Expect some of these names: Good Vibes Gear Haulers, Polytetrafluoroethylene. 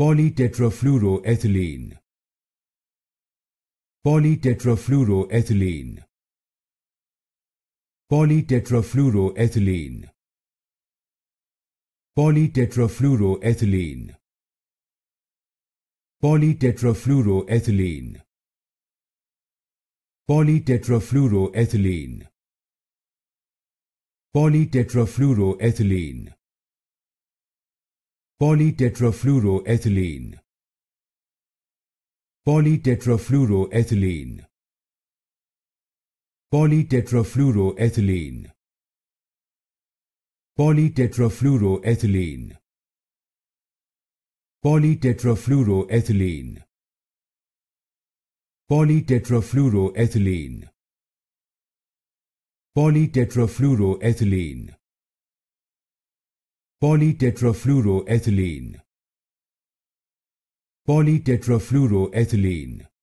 Polytetrafluoroethylene. Polytetrafluoroethylene. Polytetrafluoroethylene. Polytetrafluoroethylene. Polytetrafluoroethylene. Polytetrafluoroethylene. Polytetrafluoroethylene. Polytetrafluoroethylene. Polytetrafluoroethylene. Polytetrafluoroethylene. Polytetrafluoroethylene. Polytetrafluoroethylene. Polytetrafluoroethylene. Polytetrafluoroethylene. Polytetrafluoroethylene. Polytetrafluoroethylene.